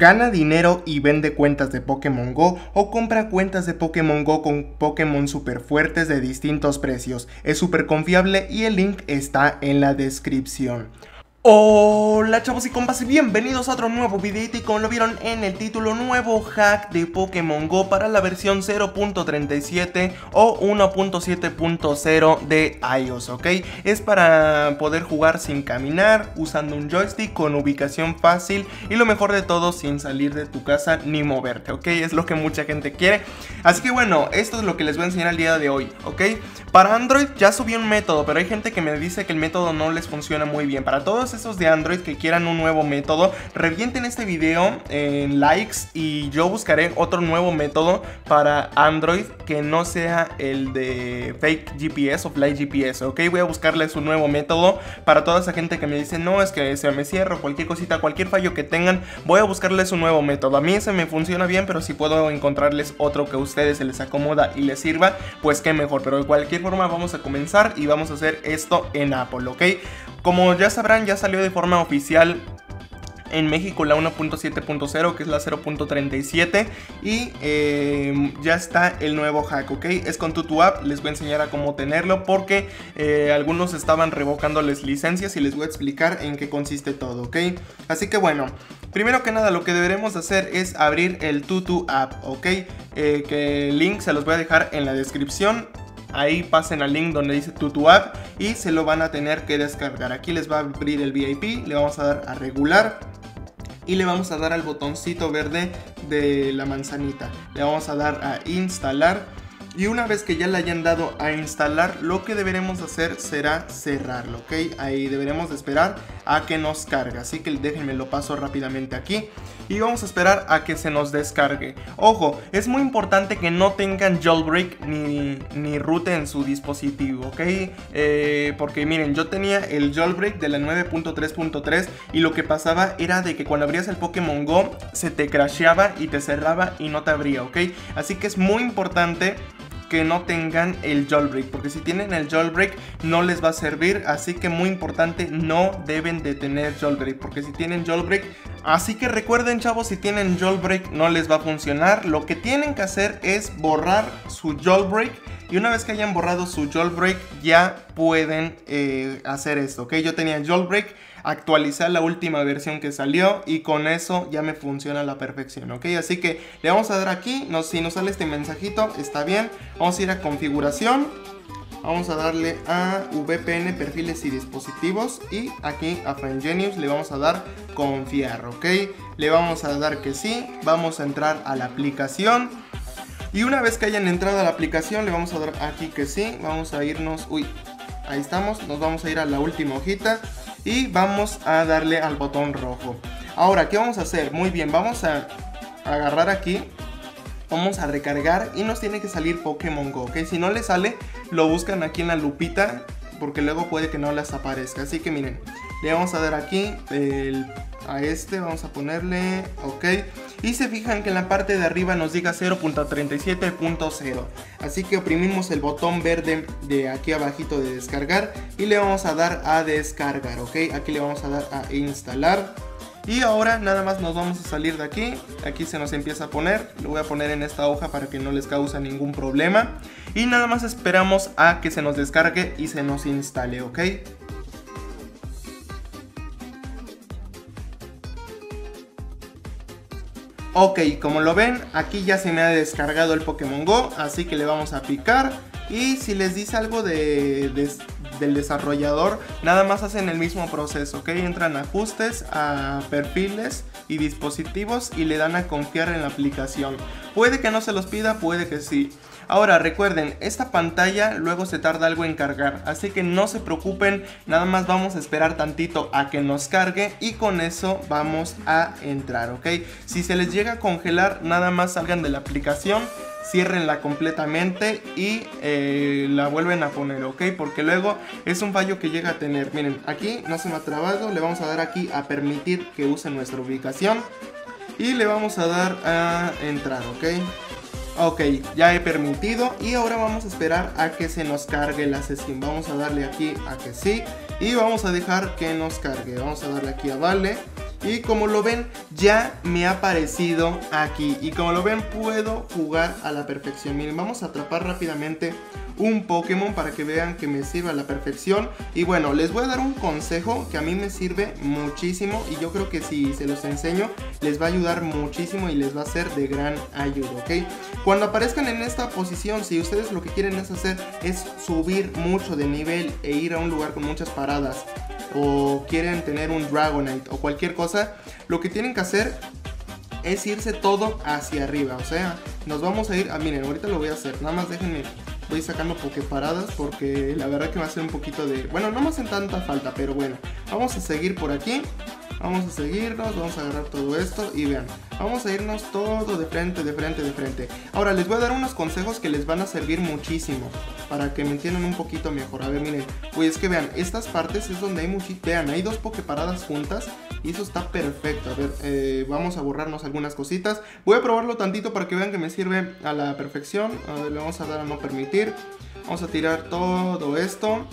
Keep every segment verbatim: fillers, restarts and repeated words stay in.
Gana dinero y vende cuentas de Pokémon GO o compra cuentas de Pokémon GO con Pokémon super fuertes de distintos precios. Es súper confiable y el link está en la descripción. Hola chavos y compas y bienvenidos a otro nuevo videito, y como lo vieron en el título, nuevo hack de Pokémon GO para la versión cero punto treinta y siete o uno punto siete punto cero de iOS, ¿ok? Es para poder jugar sin caminar, usando un joystick, con ubicación fácil y lo mejor de todo, sin salir de tu casa ni moverte, ¿ok? Es lo que mucha gente quiere, así que bueno, esto es lo que les voy a enseñar el día de hoy, ¿ok? Para Android ya subí un método, pero hay gente que me dice que el método no les funciona muy bien. Para todos esos de Android que quieran un nuevo método, revienten este video en likes y yo buscaré otro nuevo método para Android que no sea el de Fake G P S o Play G P S, ok. Voy a buscarles un nuevo método para toda esa gente que me dice no, es que se me cierra, cualquier cosita, cualquier fallo que tengan, voy a buscarles un nuevo método. A mí ese me funciona bien, pero si puedo encontrarles otro que a ustedes se les acomoda y les sirva, pues qué mejor. Pero de cualquier forma vamos a comenzar y vamos a hacer esto en Apple, ok. Como ya sabrán, ya salió de forma oficial en México la uno punto siete punto cero, que es la cero punto treinta y siete, y eh, ya está el nuevo hack, ok. Es con TutuApp, les voy a enseñar a cómo tenerlo porque eh, algunos estaban revocándoles licencias y les voy a explicar en qué consiste todo, ok. Así que bueno, primero que nada lo que deberemos hacer es abrir el TutuApp, ok. Eh, que el link se los voy a dejar en la descripción. Ahí pasen al link donde dice TutuApp y se lo van a tener que descargar. Aquí les va a abrir el V I P, le vamos a dar a regular y le vamos a dar al botoncito verde de la manzanita. Le vamos a dar a instalar y una vez que ya le hayan dado a instalar, lo que deberemos hacer será cerrarlo, ¿ok? Ahí deberemos de esperar a que nos cargue, así que déjenme lo paso rápidamente aquí. Y vamos a esperar a que se nos descargue. Ojo, es muy importante que no tengan jailbreak ni, ni root en su dispositivo, ¿ok? Eh, porque miren, yo tenía el jailbreak de la nueve punto tres punto tres y lo que pasaba era de que cuando abrías el Pokémon GO se te crasheaba y te cerraba y no te abría, ¿ok? Así que es muy importante que no tengan el jailbreak, porque si tienen el jailbreak no les va a servir, así que muy importante, no deben de tener jailbreak, porque si tienen jailbreak, así que recuerden chavos, si tienen jailbreak no les va a funcionar. Lo que tienen que hacer es borrar su jailbreak y una vez que hayan borrado su jailbreak ya pueden eh, hacer esto, ok. Yo tenía jailbreak, actualicé la última versión que salió y con eso ya me funciona a la perfección, ok. Así que le vamos a dar aquí, nos, si nos sale este mensajito está bien. Vamos a ir a configuración, vamos a darle a V P N, perfiles y dispositivos y aquí a Frangenius le vamos a dar confiar, ok. Le vamos a dar que sí, vamos a entrar a la aplicación. Y una vez que hayan entrado a la aplicación le vamos a dar aquí que sí, vamos a irnos, uy, ahí estamos, nos vamos a ir a la última hojita y vamos a darle al botón rojo. Ahora, ¿qué vamos a hacer? Muy bien, vamos a agarrar aquí, vamos a recargar y nos tiene que salir Pokémon GO, ¿ok? Si no le sale, lo buscan aquí en la lupita porque luego puede que no les aparezca. Así que miren, le vamos a dar aquí el, a este, vamos a ponerle, ok. Y se fijan que en la parte de arriba nos diga cero punto treinta y siete punto cero. Así que oprimimos el botón verde de aquí abajito de descargar y le vamos a dar a descargar, ok. Aquí le vamos a dar a instalar. Y ahora nada más nos vamos a salir de aquí. Aquí se nos empieza a poner, lo voy a poner en esta hoja para que no les cause ningún problema. Y nada más esperamos a que se nos descargue y se nos instale, ok. Ok, como lo ven, aquí ya se me ha descargado el Pokémon GO, así que le vamos a picar. Y si les dice algo de, de, del desarrollador, nada más hacen el mismo proceso, ok. Entran a ajustes, a perfiles y dispositivos y le dan a confiar en la aplicación. Puede que no se los pida, puede que sí. Ahora recuerden, esta pantalla luego se tarda algo en cargar, así que no se preocupen, nada más vamos a esperar tantito a que nos cargue y con eso vamos a entrar, ok. Si se les llega a congelar, nada más salgan de la aplicación, ciérrenla completamente y eh, la vuelven a poner, ok, porque luego es un fallo que llega a tener. Miren, aquí no se me ha trabado, le vamos a dar aquí a permitir que use nuestra ubicación y le vamos a dar a entrar, ok. Ok, ya he permitido y ahora vamos a esperar a que se nos cargue la sesión. Vamos a darle aquí a que sí y vamos a dejar que nos cargue. Vamos a darle aquí a vale Y como lo ven, ya me ha aparecido aquí. Y como lo ven, puedo jugar a la perfección. Miren, vamos a atrapar rápidamente un Pokémon para que vean que me sirve a la perfección. Y bueno, les voy a dar un consejo que a mí me sirve muchísimo. Y yo creo que si se los enseño, les va a ayudar muchísimo y les va a ser de gran ayuda, ¿ok? Cuando aparezcan en esta posición, si ustedes lo que quieren es hacer es subir mucho de nivel e ir a un lugar con muchas paradas, o quieren tener un Dragonite o cualquier cosa, lo que tienen que hacer es irse todo hacia arriba. O sea, nos vamos a ir... Ah, miren, ahorita lo voy a hacer. Nada más déjenme... Voy sacando pokeparadas porque la verdad que me hace un poquito de... Bueno, no me hacen tanta falta, pero bueno. Vamos a seguir por aquí. Vamos a seguirnos, vamos a agarrar todo esto y vean, vamos a irnos todo de frente, de frente, de frente. Ahora les voy a dar unos consejos que les van a servir muchísimo para que me entiendan un poquito mejor. A ver, miren, pues es que vean, estas partes es donde hay muchísimo. Vean, hay dos pokeparadas juntas y eso está perfecto. A ver, eh, vamos a borrarnos algunas cositas. Voy a probarlo tantito para que vean que me sirve a la perfección. A ver, le vamos a dar a no permitir. Vamos a tirar todo esto.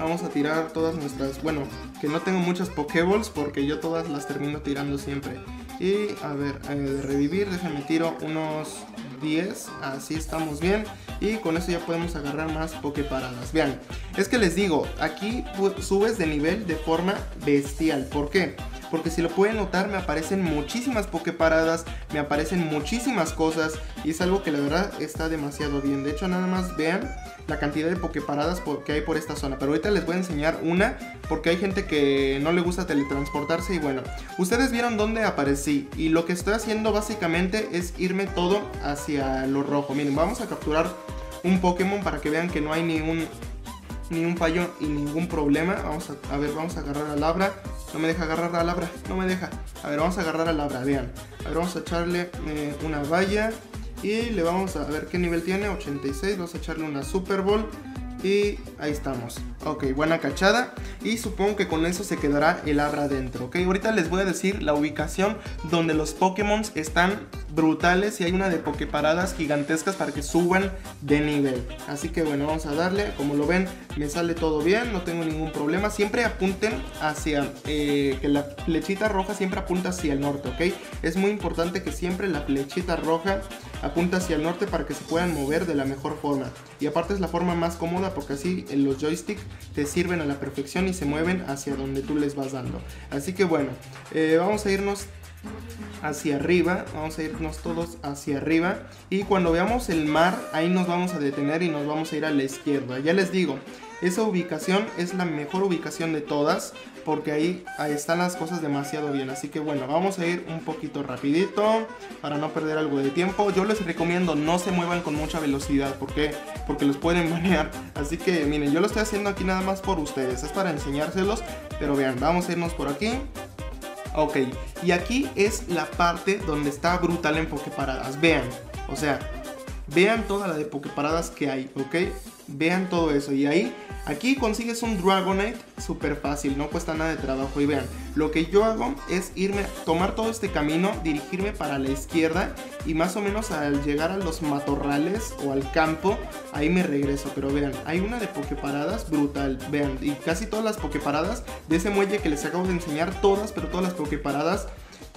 Vamos a tirar todas nuestras... Bueno, que no tengo muchas Pokéballs porque yo todas las termino tirando siempre. Y a ver, eh, de revivir, déjame tiro unos diez. Así estamos bien. Y con eso ya podemos agarrar más Poképaradas. Vean, es que les digo, aquí subes de nivel de forma bestial. ¿Por qué? Porque si lo pueden notar, me aparecen muchísimas Poképaradas, me aparecen muchísimas cosas y es algo que la verdad está demasiado bien. De hecho, nada más vean la cantidad de Poképaradas que hay por esta zona. Pero ahorita les voy a enseñar una porque hay gente que no le gusta teletransportarse. Y bueno, ustedes vieron dónde aparecí y lo que estoy haciendo básicamente es irme todo hacia lo rojo. Miren, vamos a capturar un Pokémon para que vean que no hay ni un... ni un fallo y ningún problema. Vamos a, a ver, vamos a agarrar a Labra. No me deja agarrar a Labra, no me deja. A ver, vamos a agarrar a Labra, vean. A ver, vamos a echarle eh, una valla. Y le vamos a, a ver qué nivel tiene, ochenta y seis, vamos a echarle una Super Bowl. Y ahí estamos. Ok, buena cachada. Y supongo que con eso se quedará el Abra adentro. Ok, ahorita les voy a decir la ubicación donde los Pokémon están brutales. Y hay una de Poképaradas gigantescas para que suban de nivel. Así que bueno, vamos a darle. Como lo ven, me sale todo bien. No tengo ningún problema. Siempre apunten hacia... Eh, que la flechita roja siempre apunta hacia el norte, ok. Es muy importante que siempre la flechita roja apunta hacia el norte para que se puedan mover de la mejor forma. Y aparte es la forma más cómoda porque así los joysticks te sirven a la perfección y se mueven hacia donde tú les vas dando. Así que bueno, eh, vamos a irnos hacia arriba, vamos a irnos todos hacia arriba. Y cuando veamos el mar, ahí nos vamos a detener y nos vamos a ir a la izquierda. Ya les digo, esa ubicación es la mejor ubicación de todas porque ahí, ahí están las cosas demasiado bien. Así que bueno, vamos a ir un poquito rapidito para no perder algo de tiempo. Yo les recomiendo no se muevan con mucha velocidad. ¿Por qué? Porque los pueden banear. Así que miren, yo lo estoy haciendo aquí nada más por ustedes, es para enseñárselos. Pero vean, vamos a irnos por aquí. Ok, y aquí es la parte donde está brutal en Poképaradas. Vean, o sea, vean toda la de Poképaradas que hay, ok. Vean todo eso y ahí, aquí consigues un Dragonite súper fácil, no cuesta nada de trabajo. Y vean, lo que yo hago es irme, tomar todo este camino, dirigirme para la izquierda y más o menos al llegar a los matorrales o al campo, ahí me regreso. Pero vean, hay una de Poképaradas brutal, vean, y casi todas las Poképaradas de ese muelle que les acabo de enseñar, todas, pero todas las Poképaradas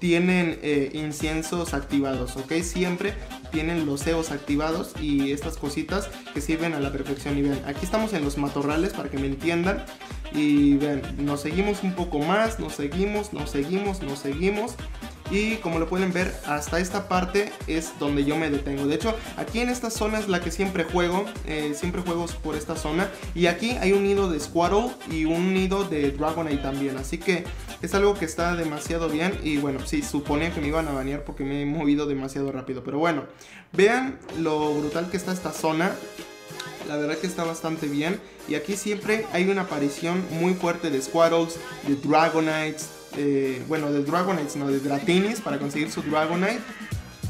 tienen eh, inciensos activados, ok, siempre tienen los ceos activados y estas cositas que sirven a la perfección. Y vean, aquí estamos en los matorrales para que me entiendan. Y vean, nos seguimos un poco más, nos seguimos, nos seguimos, nos seguimos. Y como lo pueden ver, hasta esta parte es donde yo me detengo. De hecho, aquí en esta zona es la que siempre juego. Eh, siempre juego por esta zona. Y aquí hay un nido de Squirtle y un nido de Dragonite también. Así que es algo que está demasiado bien. Y bueno, sí, suponía que me iban a banear porque me he movido demasiado rápido. Pero bueno, vean lo brutal que está esta zona. La verdad que está bastante bien. Y aquí siempre hay una aparición muy fuerte de Squirtles, de Dragonites. Eh, bueno, de Dragonites, no, de Dratinis para conseguir su Dragonite.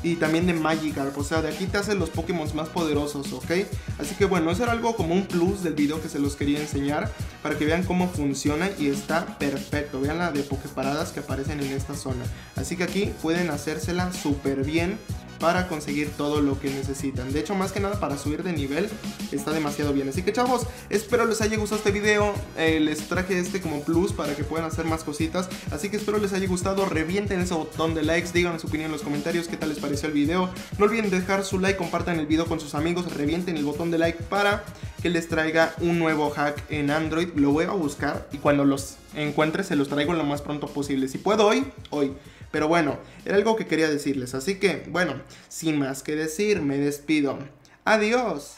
Y también de Magikarp, o sea, de aquí te hacen los Pokémon más poderosos, ¿ok? Así que bueno, eso era algo como un plus del video que se los quería enseñar para que vean cómo funciona y está perfecto. Vean la de Poképaradas que aparecen en esta zona. Así que aquí pueden hacérsela súper bien para conseguir todo lo que necesitan. De hecho, más que nada para subir de nivel está demasiado bien. Así que chavos, espero les haya gustado este video. eh, Les traje este como plus para que puedan hacer más cositas. Así que espero les haya gustado. Revienten ese botón de likes, díganme su opinión en los comentarios, qué tal les pareció el video. No olviden dejar su like, compartan el video con sus amigos, revienten el botón de like para que les traiga un nuevo hack en Android. Lo voy a buscar y cuando los encuentre se los traigo lo más pronto posible. Si puedo hoy, hoy. Pero bueno, era algo que quería decirles. Así que, bueno, sin más que decir, me despido. ¡Adiós!